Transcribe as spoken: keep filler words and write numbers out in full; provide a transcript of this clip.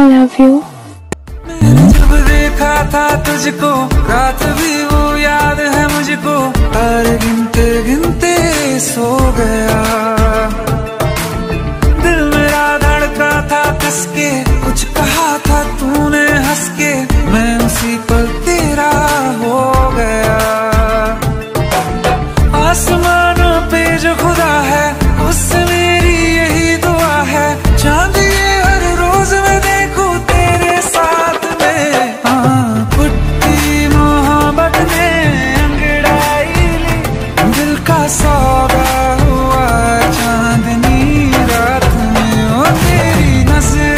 I love you. जब देखा था तुझको रात भी वो याद है मुझको, तारे गिनते गिनते सो गया, दिल मेरा धड़का था कसके, कुछ कहा था तूने हंस के, मैं उसी पल तेरा हो गया। आसमानों पे जो खुदा है उससे मेरी यही दुआ है, चांद ये हर रोज मैं देखूं तेरे साथ में। हाँ, पुट्टी मोहब्बत ने अंगड़ाई ली, दिल का सौदा हुआ चांदनी रात में, ओ तेरी नजर।